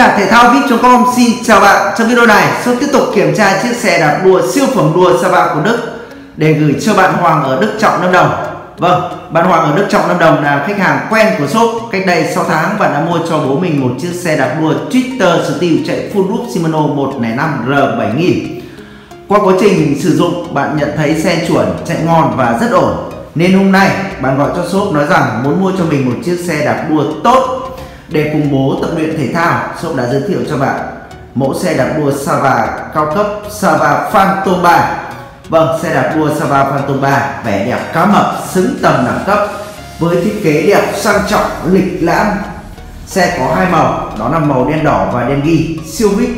đạp thể thao Vip.com xin chào bạn. Trong video này, tôi tiếp tục kiểm tra chiếc xe đạp đua siêu phẩm đua Sava của Đức để gửi cho bạn Hoàng ở Đức Trọng, Lâm Đồng. Vâng, bạn Hoàng ở Đức Trọng, Lâm Đồng là khách hàng quen của shop. Cách đây 6 tháng và đã mua cho bố mình một chiếc xe đạp đua Twister Steel chạy full group Shimano 105 R7000. Qua quá trình sử dụng, bạn nhận thấy xe chuẩn, chạy ngon và rất ổn. Nên hôm nay, bạn gọi cho shop nói rằng muốn mua cho mình một chiếc xe đạp đua tốt để cùng bố tập luyện thể thao. Shop đã giới thiệu cho bạn mẫu xe đạp đua Sava cao cấp Sava Phantom 3. Vâng, xe đạp đua Sava Phantom 3 vẻ đẹp cá mập, xứng tầm đẳng cấp với thiết kế đẹp, sang trọng, lịch lãm. Xe có hai màu, đó là màu đen đỏ và đen ghi siêu vip.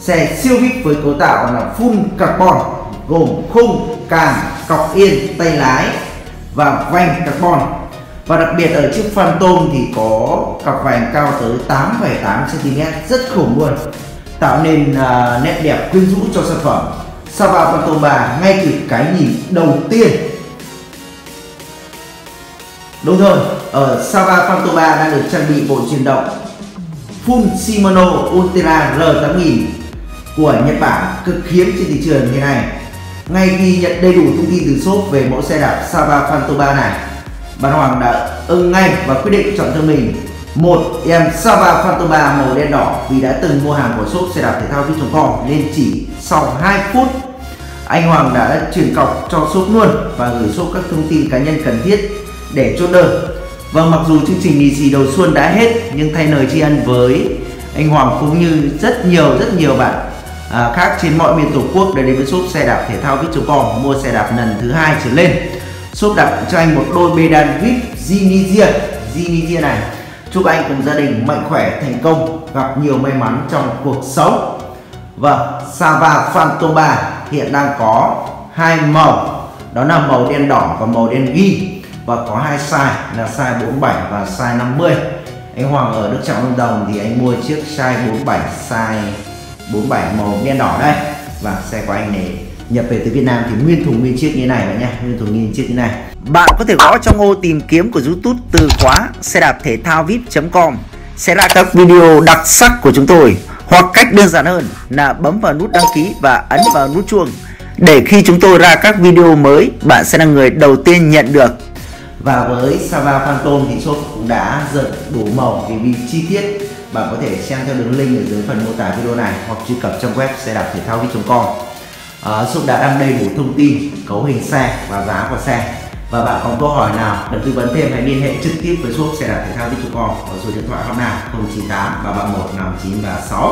Xe siêu vip với cấu tạo là full carbon gồm khung, càng, cọc yên, tay lái và vành carbon. Và đặc biệt ở chiếc Phantom thì có cặp vành cao tới 8,8 cm, rất khủng luôn, tạo nên nét đẹp quyến rũ cho sản phẩm. Sava Phantom 3 ngay từ cái nhìn đầu tiên. Đúng rồi, ở Sava Phantom 3 đang được trang bị bộ truyền động full Shimano Ultegra R8000 của Nhật Bản, cực hiếm trên thị trường như này. Ngay khi nhận đầy đủ thông tin từ shop về mẫu xe đạp Sava Phantom 3 này, bạn Hoàng đã ưng ngay và quyết định chọn cho mình một em Sava Phantom 3 màu đen đỏ. Vì đã từng mua hàng của shop xe đạp thể thao Vip.com nên chỉ sau 2 phút anh Hoàng đã chuyển cọc cho shop luôn và gửi shop các thông tin cá nhân cần thiết để chốt đơn. Vâng, mặc dù chương trình lì xì đầu xuân đã hết nhưng thay lời tri ân với anh Hoàng cũng như rất nhiều bạn khác trên mọi miền Tổ quốc đã đến với shop xe đạp thể thao Vip.com mua xe đạp lần thứ 2 trở lên. Shop đặt cho anh một đôi bê đan Vip Zinizia này. Chúc anh cùng gia đình mạnh khỏe, thành công, gặp nhiều may mắn trong cuộc sống. Và Sava Phantom 3 hiện đang có hai màu, đó là màu đen đỏ và màu đen ghi, và có hai size là size 47 và size 50. Anh Hoàng ở Đức Trọng, Lâm Đồng thì anh mua chiếc size 47 màu đen đỏ đây, và xe của anh này nhập về từ Việt Nam thì nguyên thùng nguyên chiếc như này bạn nhé, nguyên thùng nguyên chiếc như này. Bạn có thể gõ trong ô tìm kiếm của YouTube từ khóa xe đạp thể thao Vip.com sẽ ra các video đặc sắc của chúng tôi, hoặc cách đơn giản hơn là bấm vào nút đăng ký và ấn vào nút chuông để khi chúng tôi ra các video mới bạn sẽ là người đầu tiên nhận được. Và với Sava Phantom thì shop cũng đã dần đủ màu vì chi tiết. Bạn có thể xem theo đường link ở dưới phần mô tả video này hoặc truy cập trong web xe đạp thể thao Vip.com. Shop đã đăng đầy đủ thông tin cấu hình xe và giá của xe, và bạn có câu hỏi nào cần tư vấn thêm hãy liên hệ trực tiếp với shop xe đạp thể thao Vip.com ở số điện thoại hotline 0983315936.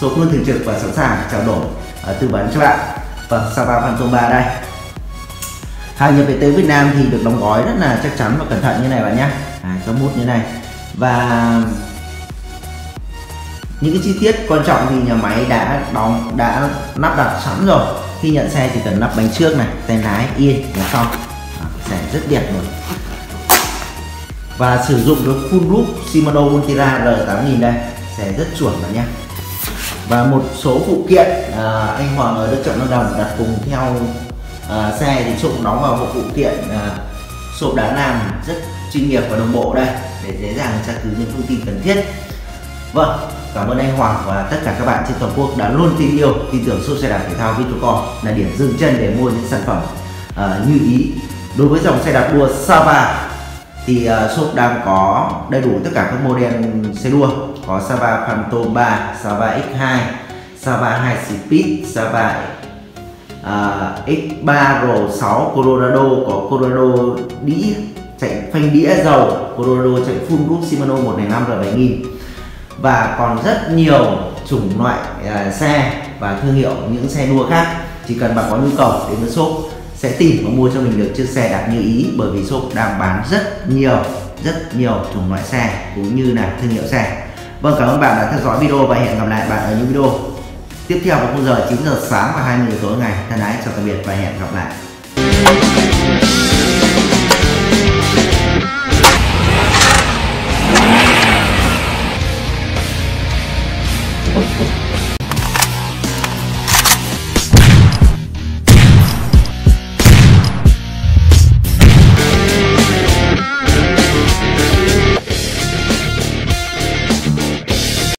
Shop luôn thường trực và sẵn sàng trao đổi tư vấn cho bạn. Và Sava Phantom 3 đây, hàng nhập về tới Việt Nam thì được đóng gói rất là chắc chắn và cẩn thận như này bạn nhé, cho mút như này, và những cái chi tiết quan trọng thì nhà máy đã lắp đặt sẵn rồi. Khi nhận xe chỉ cần lắp bánh trước này, tay lái, yên là xong. Xe rất đẹp rồi. Và sử dụng được full group Shimano Ultegra R8000 đây, xe rất chuẩn rồi nhé. Và một số phụ kiện anh Hoàng ở Đức Trọng, Lâm Đồng đặt cùng theo xe thì trộn đóng vào phụ kiện shop đã làm rất chuyên nghiệp và đồng bộ đây để dễ dàng tra cứu những thông tin cần thiết. Vâng, cảm ơn anh Hoàng và tất cả các bạn trên toàn quốc đã luôn tin yêu, tin tưởng shop xe đạp thể thao Vip.com là điểm dừng chân để mua những sản phẩm như ý. Đối với dòng xe đạp đua Sava thì shop đang có đầy đủ tất cả các model xe đua, có Sava Phantom 3, Sava X2, Sava 2 Speed, Sava X3 R6, Colorado, có Colorado đĩa chạy phanh đĩa dầu, Colorado chạy full group Shimano 105 R7000. Và còn rất nhiều chủng loại xe và thương hiệu những xe đua khác. Chỉ cần bạn có nhu cầu đến với shop sẽ tìm và mua cho mình được chiếc xe đạp như ý, bởi vì shop đang bán rất nhiều chủng loại xe cũng như là thương hiệu xe. Vâng, cảm ơn bạn đã theo dõi video và hẹn gặp lại bạn ở những video tiếp theo vào khung giờ 9 giờ sáng và 20 giờ tối ngày. Thân ái chào tạm biệt và hẹn gặp lại.